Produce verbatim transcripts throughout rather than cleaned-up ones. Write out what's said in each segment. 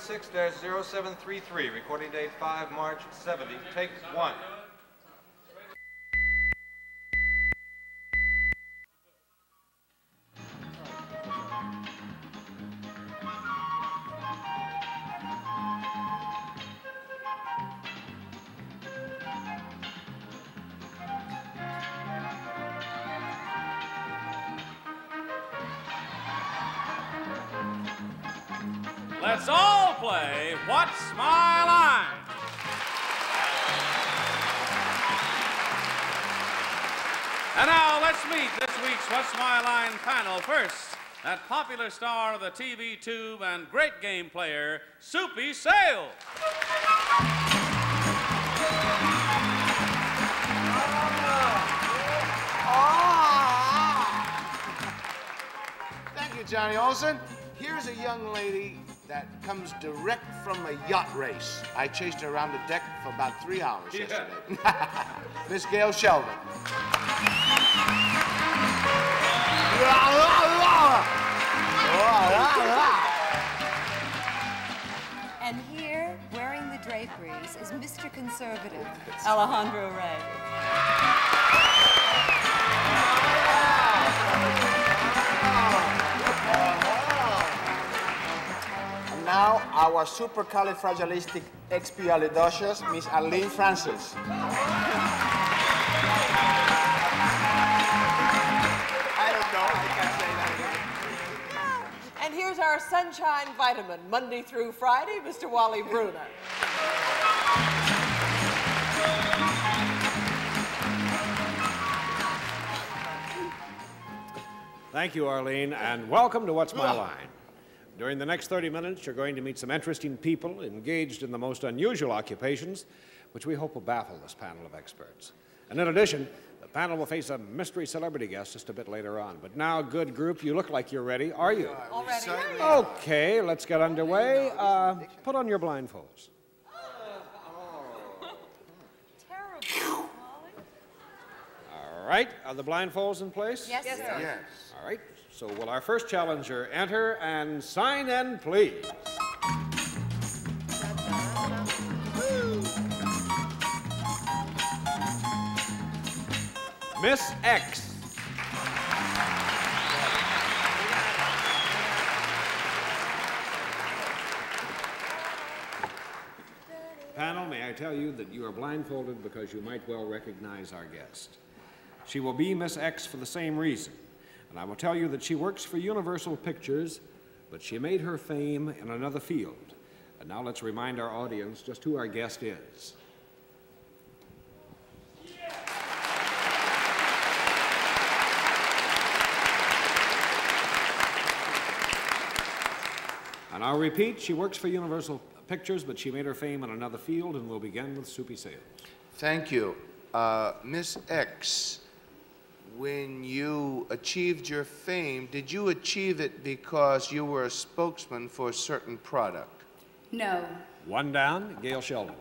six dash zero seven three three, recording date five March seventy, take one. Let's all play What's My Line? And now let's meet this week's What's My Line panel. First, that popular star of the T V tube and great game player, Soupy Sales. Thank you, Johnny Olson. Here's a young lady that comes direct from a yacht race. I chased her around the deck for about three hours yeah. yesterday. Miss Gail Sheldon. And here, wearing the draperies, is Mister Conservative, Alejandro Rey. Now, our supercalifragilisticexpialidocious, Miss Arlene Francis. I don't know, I can't say that again. And here's our sunshine vitamin, Monday through Friday, Mister Wally Bruner. Thank you, Arlene, and welcome to What's My Line. During the next thirty minutes, you're going to meet some interesting people engaged in the most unusual occupations, which we hope will baffle this panel of experts. And in addition, the panel will face a mystery celebrity guest just a bit later on. But now, good group, you look like you're ready. Are you? Already. Okay, let's get underway. Uh, put on your blindfolds. Terrible. All right, are the blindfolds in place? Yes, sir. Yes. All right. So will our first challenger enter and sign in, please? Miss X. Panel, may I tell you that you are blindfolded because you might well recognize our guest. She will be Miss X for the same reason. And I will tell you that she works for Universal Pictures, but she made her fame in another field. And now let's remind our audience just who our guest is. Yeah. And I'll repeat, she works for Universal Pictures, but she made her fame in another field, and we'll begin with Soupy Sales. Thank you. Uh, Miss X, when you achieved your fame, did you achieve it because you were a spokesman for a certain product? No. One down, Gail Sheldon.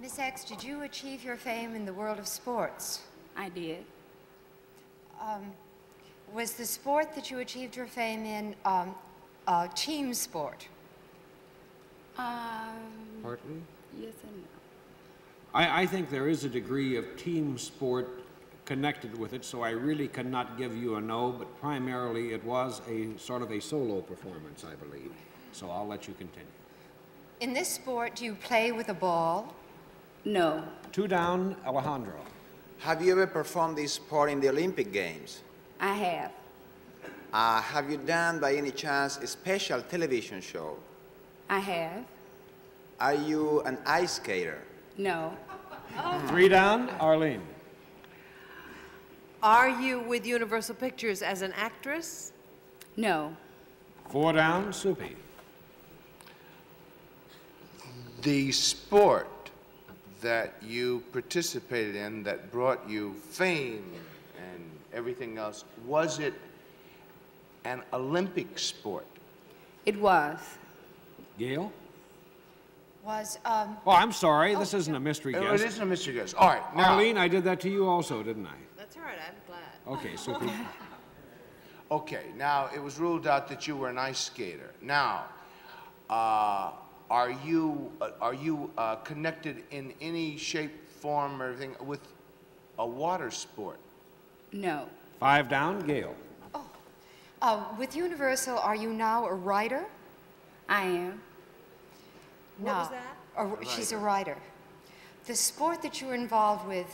Miss X, did you achieve your fame in the world of sports? I did. Um, was the sport that you achieved your fame in um, a team sport? Um, Pardon? Yes and no. I, I think there is a degree of team sport connected with it, so I really cannot give you a no, but primarily it was a sort of a solo performance, I believe. So I'll let you continue. In this sport, do you play with a ball? No. Two down, Alejandro. Have you ever performed this sport in the Olympic Games? I have. Uh, have you done, by any chance, a special television show? I have. Are you an ice skater? No. Oh. Three down, Arlene. Are you with Universal Pictures as an actress? No. Four down, Soupy. The sport that you participated in that brought you fame and everything else, was it an Olympic sport? It was. Gail? Was, um... Oh, I'm sorry. Oh, this isn't a mystery guess. It isn't a mystery guess. All right. Now, Arlene, I did that to you also, didn't I? That's all right. I'm glad. Okay, Soupy. Okay. Now, it was ruled out that you were an ice skater. Now, uh, Are you uh, are you uh, connected in any shape, form, or anything with a water sport? No. Five down, Gail. Oh, uh, with Universal, are you now a writer? I am. What no. was that? A, a she's a writer. The sport that you were involved with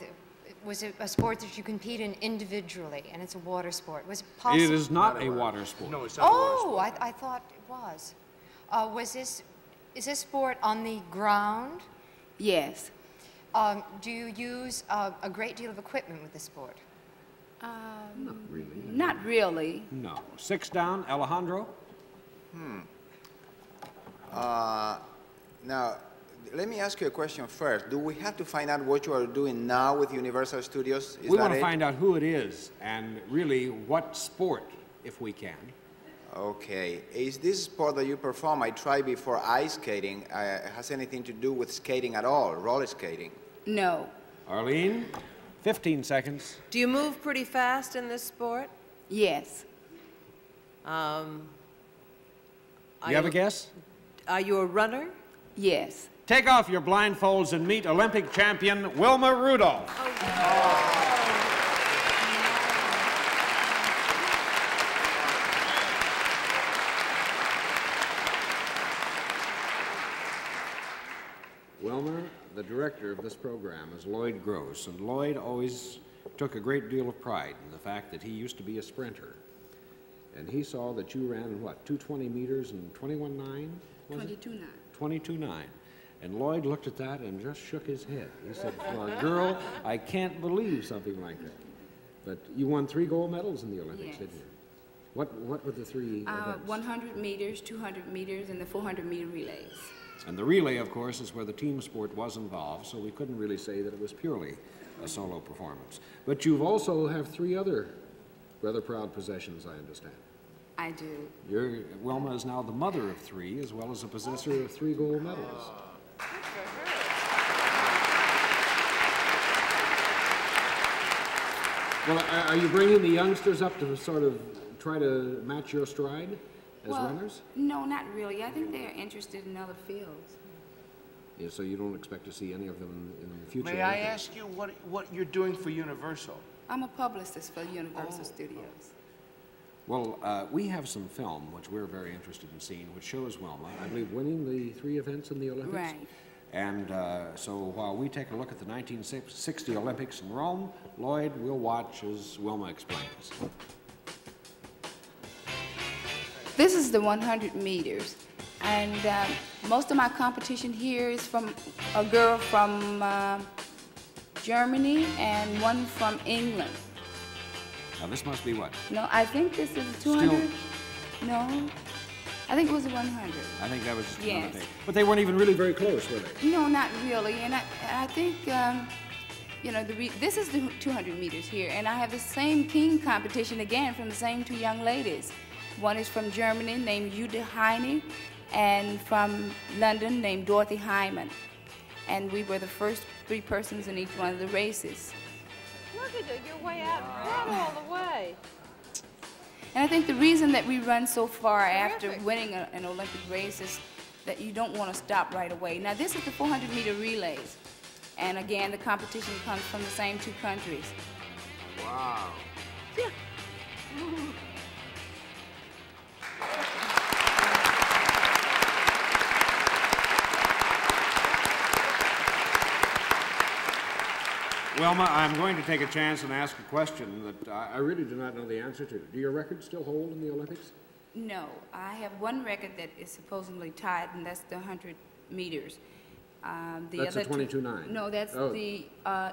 was a, a sport that you compete in individually, and it's a water sport. Was it possible? It is not, not a water, water sport. No, it's not oh, a water sport. Oh, I, I thought it was. Uh, was this? Is this sport on the ground? Yes. Um, do you use uh, a great deal of equipment with the sport? Um, not really. Not really. No. Six down, Alejandro. Hmm. Uh, now, let me ask you a question first. Do we have to find out what you are doing now with Universal Studios? Is we want to find out who it is and really what sport, if we can. Okay. Is this sport that you perform, I tried before ice skating, uh, has anything to do with skating at all, roller skating? No. Arlene, fifteen seconds. Do you move pretty fast in this sport? Yes. Um, you have you, a guess? Are you a runner? Yes. Take off your blindfolds and meet Olympic champion Wilma Rudolph. Oh, wow. Wilmer, the director of this program is Lloyd Gross, and Lloyd always took a great deal of pride in the fact that he used to be a sprinter. And he saw that you ran, what, two twenty meters and twenty-one nine? twenty-two nine. twenty-two nine. And Lloyd looked at that and just shook his head. He said, well, girl, I can't believe something like that. But you won three gold medals in the Olympics, yes. didn't you? What, what were the three uh, events? one hundred meters, two hundred meters, and the four hundred meter relays. And the relay, of course, is where the team sport was involved, so we couldn't really say that it was purely a solo performance. But you've also have three other rather proud possessions, I understand. I do. You're, Wilma is now the mother of three, as well as a possessor of three gold medals. Well, are you bringing the youngsters up to sort of try to match your stride? As well, runners? No, not really. I think they're interested in other fields. Yeah, so you don't expect to see any of them in the future? May I ask you what, what you're doing for Universal? I'm a publicist for Universal oh. Studios. Well, uh, we have some film, which we're very interested in seeing, which shows Wilma, I believe, winning the three events in the Olympics. Right. And uh, so while we take a look at the nineteen sixty Olympics in Rome, Lloyd will watch as Wilma explains. This is the one hundred meters, and uh, most of my competition here is from a girl from uh, Germany and one from England. Now this must be what? No, I think this is two hundred. Still? No, I think it was one hundred. I think that was just yes. another thing. But they weren't even really very close, were they? No, not really, and I, I think, um, you know, the re this is the two hundred meters here, and I have the same team competition again from the same two young ladies. One is from Germany, named Jutta Heine, and from London, named Dorothy Hyman. And we were the first three persons in each one of the races. Look at you, you're way out wow. and run all the way. And I think the reason that we run so far Terrific. after winning a, an Olympic race is that you don't want to stop right away. Now, this is the four hundred meter relays. And again, the competition comes from the same two countries. Wow. Yeah. Wilma, I'm going to take a chance and ask a question that I really do not know the answer to. Do your record still hold in the Olympics? No. I have one record that is supposedly tied, and that's the one hundred meters. Um, the that's other a twenty-two nine? No, that's oh. the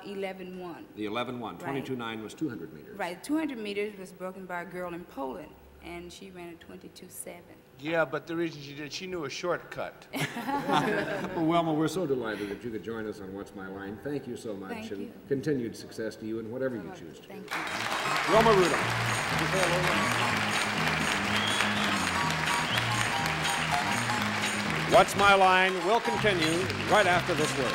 eleven one. Uh, the eleven one. twenty-two nine right. was two hundred meters. Right. two hundred meters was broken by a girl in Poland, and she ran a twenty-two seven. Yeah, but the reason she did, she knew a shortcut. Well, Wilma, we're so delighted that you could join us on What's My Line. Thank you so much, Thank and you. continued success to you in whatever so you much. choose to Thank do. You. Wilma Rudolph. What's My Line will continue right after this word.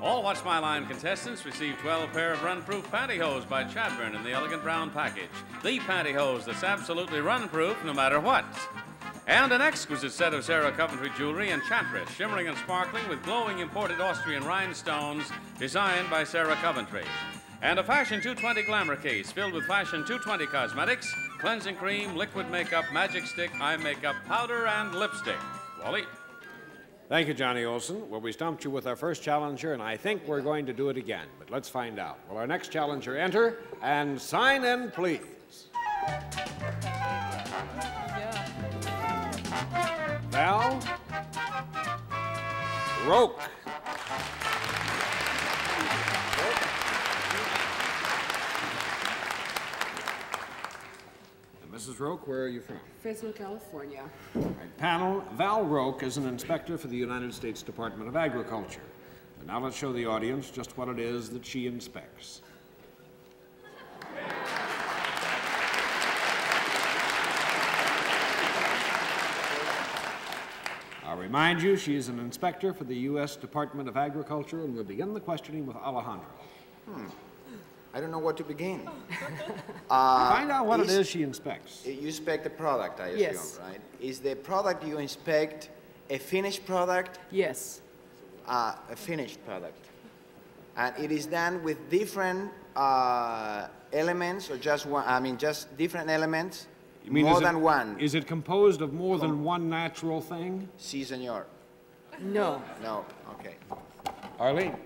All What's My Line contestants receive twelve pair of run-proof pantyhose by Chadbourne in the elegant brown package. The pantyhose that's absolutely run-proof no matter what. And an exquisite set of Sarah Coventry jewelry Enchantress, shimmering and sparkling with glowing imported Austrian rhinestones designed by Sarah Coventry. And a Fashion two twenty glamour case filled with Fashion two twenty cosmetics, cleansing cream, liquid makeup, magic stick, eye makeup, powder, and lipstick. Wally. Thank you, Johnny Olson. Well, we stumped you with our first challenger, and I think we're going to do it again. But let's find out. Will our next challenger enter? And sign in, please. Yeah. Val Roque. Missus Roque, where are you from? Fresno, California. Right, panel, Val Roque is an inspector for the United States Department of Agriculture. And now let's show the audience just what it is that she inspects. I'll remind you, she is an inspector for the U S Department of Agriculture, and we'll begin the questioning with Alejandro. Hmm. I don't know what to begin. uh, Find out what is, it is she inspects. You inspect the product, I assume, yes. Right? Is the product you inspect a finished product? Yes. Uh, a finished product. And it is done with different uh, elements, or just one, I mean, just different elements, you mean more than it, one. Is it composed of more Com than one natural thing? Si, senor. No. No, okay. Arlene.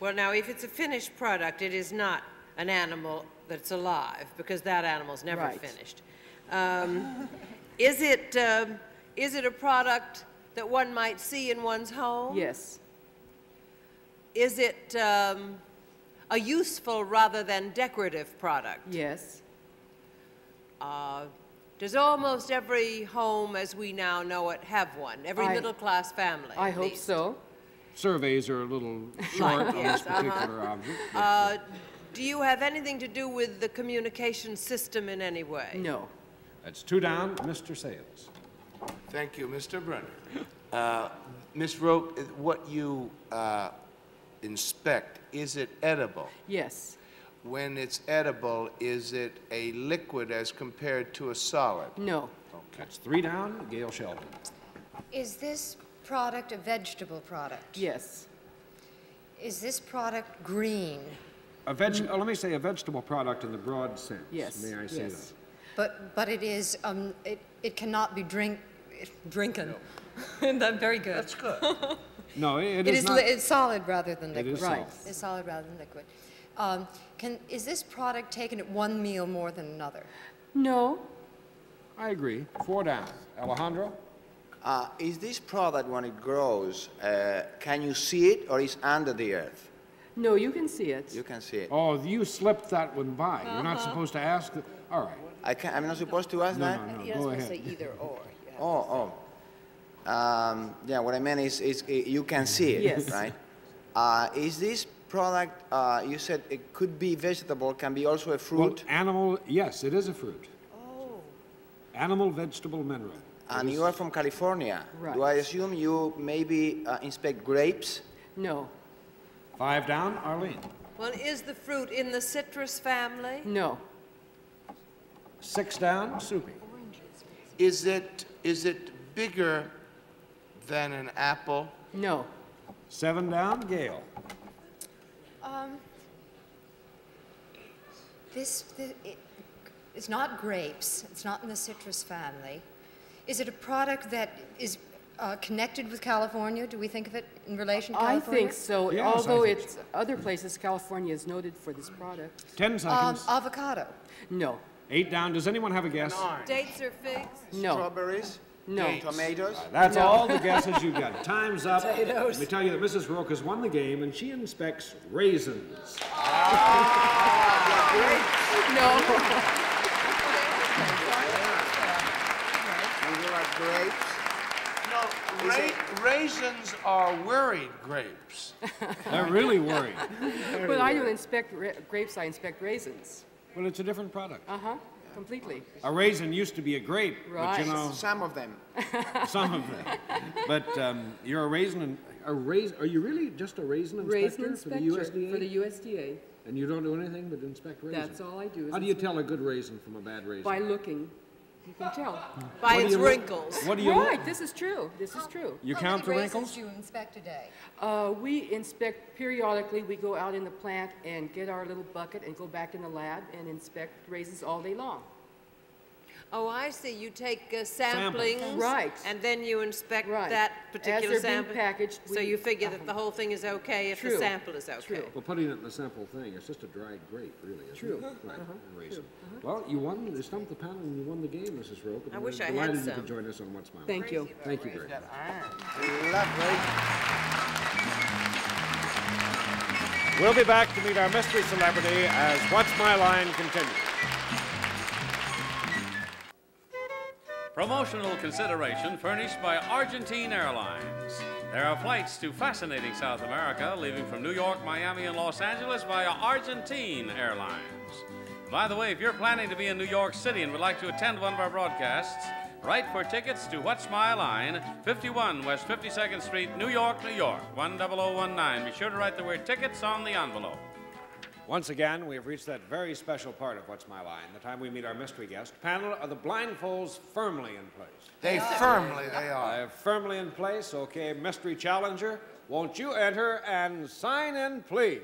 Well, now, if it's a finished product, it is not an animal that's alive, because that animal's never right. finished. Um, is it, um, is it a product that one might see in one's home? Yes. Is it um, a useful rather than decorative product? Yes. Uh, does almost every home as we now know it have one? Every middle-class family, I hope so. Surveys are a little short on yes, this particular uh-huh. object. Uh, do you have anything to do with the communication system in any way? No. That's two down. Mister Sales. Thank you, Mister Brunner. Uh, Miz Roque, what you uh, inspect, is it edible? Yes. When it's edible, is it a liquid as compared to a solid? No. Okay. That's three down. Gail Sheldon. Is this product a vegetable product? Yes. Is this product green? A veg mm. oh, let me say a vegetable product in the broad sense. Yes. May I say yes. that? But but it is um it it cannot be drink drinking. No. That's very good. That's good. No, it, it, it is, is not. It's solid rather than liquid. It is right. Solid. It's solid rather than liquid. Um, can is this product taken at one meal more than another? No. I agree. Four down. Alejandro. Uh, is this product, when it grows, uh, can you see it, or is under the earth? No, you can see it. You can see it. Oh, you slipped that one by. Uh-huh. You're not supposed to ask. The... All right. I can't, I'm not supposed to ask no, that? No, no, You're not supposed ahead. to say either or. Oh, oh. Um, yeah, what I meant is, is you can see it, yes. right? Uh, is this product, uh, you said it could be vegetable, can be also a fruit? Well, animal, yes, it is a fruit. Oh. Animal, vegetable, mineral. And you are from California. Right. Do I assume you maybe uh, inspect grapes? No. Five down, Arlene. Well, is the fruit in the citrus family? No. Six down, Soupy. Is it, is it bigger than an apple? No. Seven down, Gail. Um, this, the, it, it's not grapes. It's not in the citrus family. Is it a product that is uh, connected with California? Do we think of it in relation to California? I think so, yes, although think it's so. Other places, California is noted for this product. Ten seconds. Um, avocado. No. Eight down. Does anyone have a guess? Nine. Dates or figs? No. Strawberries? No. Dates. Tomatoes? Uh, that's no. all the guesses you've got. Time's up. Potatoes. Let me tell you that Missus Roque has won the game, and she inspects raisins. Ah, no. Grapes? No, ra it... raisins are worried grapes. They're really worried. They're well, I don't inspect ra grapes, I inspect raisins. Well, it's a different product. Uh-huh, yeah. Completely. A raisin used to be a grape, right. but you know... Some of them. Some of them. But um, you're a raisin, and a raisin, are you really just a raisin inspector, raisin for inspector the U S D A? For the U S D A. And you don't do anything but inspect raisins? That's all I do. How do you tell a good raisin from a bad raisin? By looking. You can tell. By its wrinkles. What do you right, look? This is true. This is true. You count the wrinkles? How many raisins do you inspect today? Uh, we inspect periodically. We go out in the plant and get our little bucket and go back in the lab and inspect raisins all day long. Oh, I see. You take uh, samplings, samplings, right, and then you inspect right. that particular sample. Packaged, so you figure that the whole thing is okay if true. the sample is okay. True. Well, putting it in the sample thing, it's just a dried grape, really. Isn't true. It? Right. Uh -huh. Raisin. True. Uh -huh. Well, you won. You stumped the panel, and you won the game, Missus Roque. I wish I had some. You could join us on What's My Line. Thank you. Thank you very much. Lovely. We'll be back to meet our mystery celebrity as What's My Line continues. Promotional consideration furnished by Argentine Airlines. There are flights to fascinating South America leaving from New York, Miami, and Los Angeles via Argentine Airlines. By the way, if you're planning to be in New York City and would like to attend one of our broadcasts, write for tickets to What's My Line, fifty-one West fifty-second Street, New York, New York, one zero zero one nine. Be sure to write the word tickets on the envelope. Once again, we have reached that very special part of What's My Line, the time we meet our mystery guest. Panel, are the blindfolds firmly in place? They firmly, they are. They're firmly in place. Okay, mystery challenger, won't you enter and sign in, please?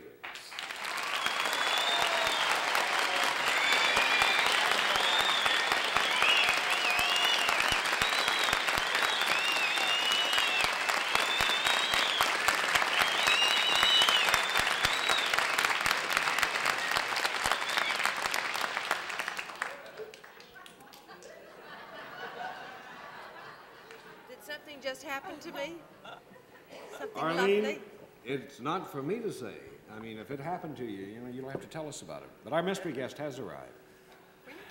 It's not for me to say. I mean, if it happened to you, you know, you'll have to tell us about it. But our mystery guest has arrived.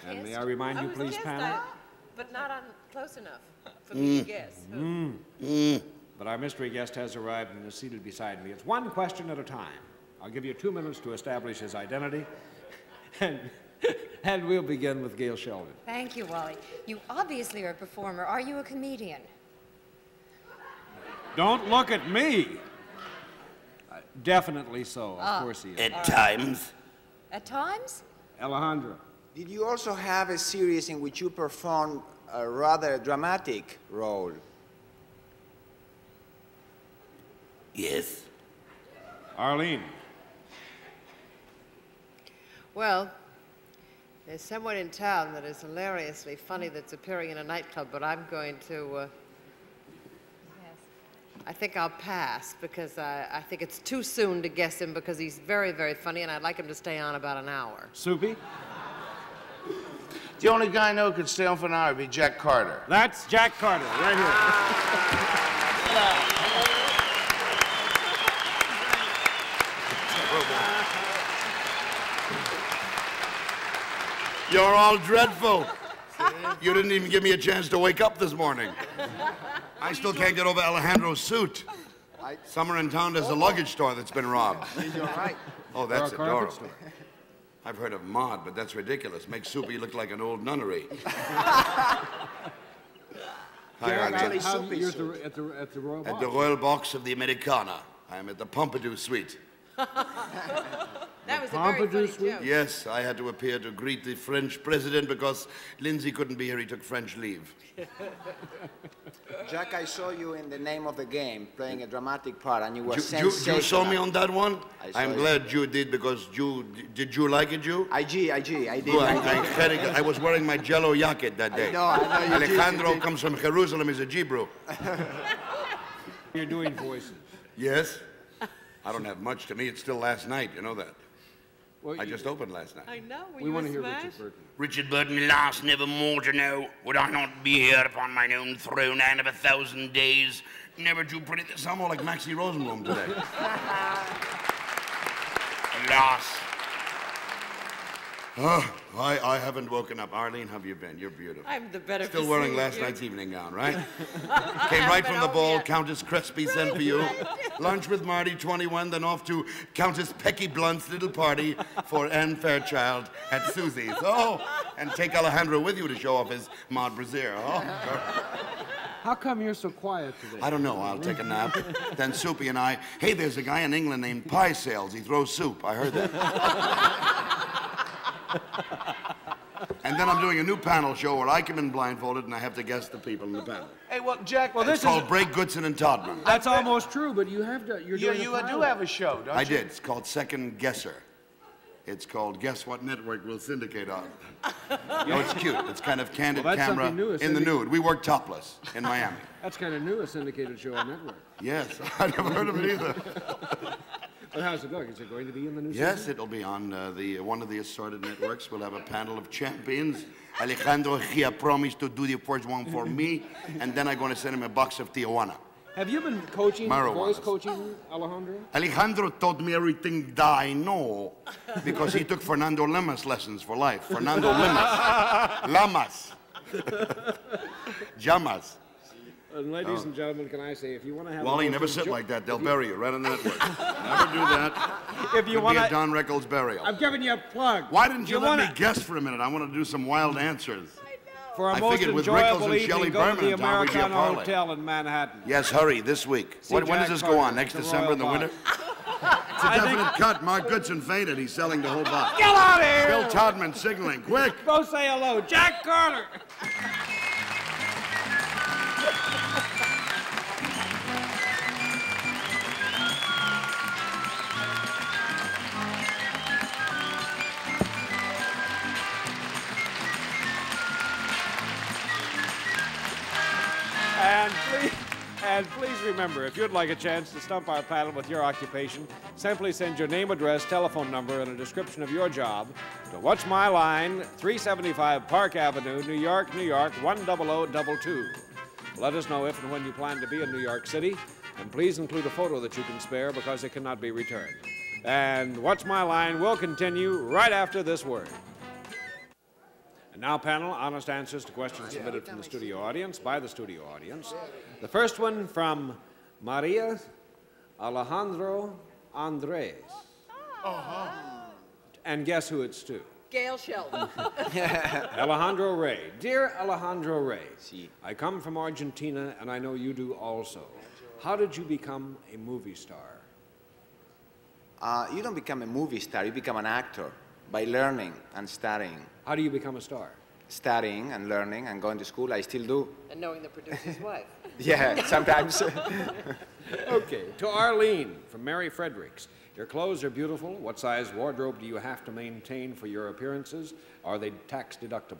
And may I remind you, please, panel? But not on close enough for me to guess. Mm. Mm. But our mystery guest has arrived and is seated beside me. It's one question at a time. I'll give you two minutes to establish his identity. And, and we'll begin with Gail Sheldon. Thank you, Wally. You obviously are a performer. Are you a comedian? Don't look at me. Definitely so, of uh, course he is. At right. times. At times? Alejandro. Did you also have a series in which you performed a rather dramatic role? Yes. Arlene. Well, there's someone in town that is hilariously funny that's appearing in a nightclub, but I'm going to... Uh, I think I'll pass because I, I think it's too soon to guess him because he's very, very funny and I'd like him to stay on about an hour. Soupy? The only guy I know who could stay on for an hour would be Jack Carter. That's Jack Carter, right here. You're all dreadful. You didn't even give me a chance to wake up this morning. I still can't get over Alejandro's suit. Somewhere in town there's a luggage store that's been robbed. You're right. Oh, that's adorable. I've heard of Maud, but that's ridiculous. Makes Soupy look like an old nunnery. Hi, Arlene. You're at the, at the Royal Box? At the Royal Box of the Americana. I am at the Pompidou Suite. That was a very funny joke. Yes, I had to appear to greet the French president because Lindsay couldn't be here. He took French leave. Jack, I saw you in The Name of the Game playing a dramatic part, and you were sensational. You saw me on that one? I'm glad you did because you did. You like it, you? I G, I G, I did. Well, I, I was wearing my Jello jacket that day. I know, I know. Alejandro did, comes from Jerusalem. He's a Hebrew. You're doing voices. Yes. I don't have much. To me, it's still last night. You know that. Well, I just did. opened last night. I know. Were we want to hear smash? Richard Burton. Richard Burton, last never more to know. Would I not be here upon mine own throne and of a thousand days? Never too pretty. That sound more like Maxie Rosenbaum today. Alas. Oh, I, I haven't woken up. Arlene, how have you been? You're beautiful. I'm the better Still wearing last you. night's evening gown, right? Came right from the ball. Yet. Countess Crespi right, sent for you. Right. Lunch with Marty, twenty-one, then off to Countess Pecky Blunt's little party for Anne Fairchild at Susie's. Oh, and take Alejandro with you to show off his Maud Brazier. Oh. How come you're so quiet today? I don't know. I'll take a nap. Then Soupy and I, hey, there's a guy in England named Pie Sales. He throws soup. I heard that. And then I'm doing a new panel show where I come in blindfolded and I have to guess the people in the panel. Hey, well, Jack, well, this it's is called Break Goodson and Todman. That's almost true, but you have to. You're you doing you a do have a show, don't I you? I did. It's called Second Guesser. It's called Guess What Network Will Syndicate On. No, it's cute. It's kind of candid well, camera new, in the nude. We work topless in Miami. That's kind of new, a syndicated show on network. Yes, I never heard of it either. Well, how's it going? Is it going to be in the new Yes, season? It'll be on uh, the uh, one of the assorted networks. We'll have a panel of champions. Alejandro Rey promised to do the first one for me, and then I'm going to send him a box of Tijuana. Have you been coaching, Marijuana. voice coaching, Alejandro? Alejandro taught me everything that I know, because he took Fernando Lamas lessons for life. Fernando Lamas. Lamas. Llamas. And ladies oh. and gentlemen, can I say, if you want to have Wally, a never sit like that. They'll bury you right on the network. Never do that. If you want to be a Don Rickles burial. I'm giving you a plug. Why didn't you, you let wanna... me guess for a minute? I want to do some wild answers. I know. For our I most figured with Rickles and Shelley Berman, to the Americana Hotel in Manhattan. Yes, hurry this week. When, when does this Carter, go on? Next December in the winter? It's a definite cut. Mark Goodson fainted. He's selling the whole box. Get out of here! Bill Todman signaling. Quick. Go say hello, Jack Carter. And please, and please remember, if you'd like a chance to stump our panel with your occupation, simply send your name, address, telephone number, and a description of your job to What's My Line, three seventy-five Park Avenue, New York, New York, one double oh two two. Let us know if and when you plan to be in New York City, and please include a photo that you can spare because it cannot be returned. And What's My Line will continue right after this word. Now, panel, honest answers to questions submitted from the studio audience, by the studio audience. The first one from Maria Alejandro Andres. Uh-huh. And guess who it's to? Gail Sheldon. Alejandro Rey. Dear Alejandro Rey, I come from Argentina, and I know you do also. How did you become a movie star? Uh, you don't become a movie star. You become an actor by learning and studying. How do you become a star? Studying and learning and going to school. I still do. And knowing the producer's wife. Yeah, sometimes. Okay. To Arlene from Mary Fredericks. Your clothes are beautiful. What size wardrobe do you have to maintain for your appearances? Are they tax deductible?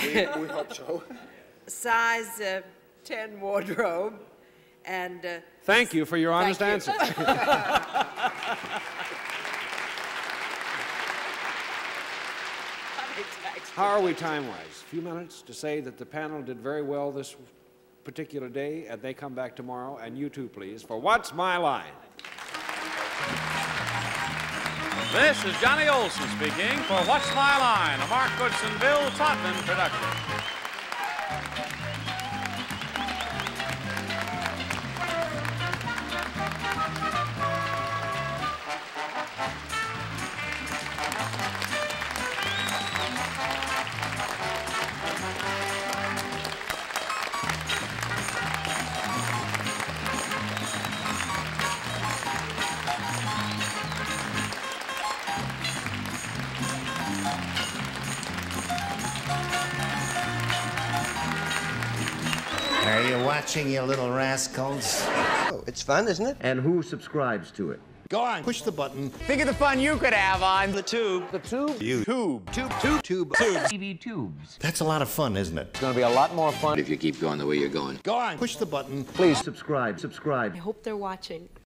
we, we hope so. Size uh, ten wardrobe and... Uh, thank you for your honest answer. How are we time-wise? A few minutes to say that the panel did very well this particular day, and they come back tomorrow, and you too, please, for What's My Line? This is Johnny Olson speaking for What's My Line, a Mark Goodson, Bill Todman production. Watching you little rascals. Oh, it's fun, isn't it? And who subscribes to it? Go on, push the button. Think of the fun you could have on the tube. The tube. You tube. Tube. Tube. Tube. Tubes. T V tubes. That's a lot of fun, isn't it? It's gonna be a lot more fun if you keep going the way you're going. Go on, push the button. Please subscribe. Subscribe. I hope they're watching.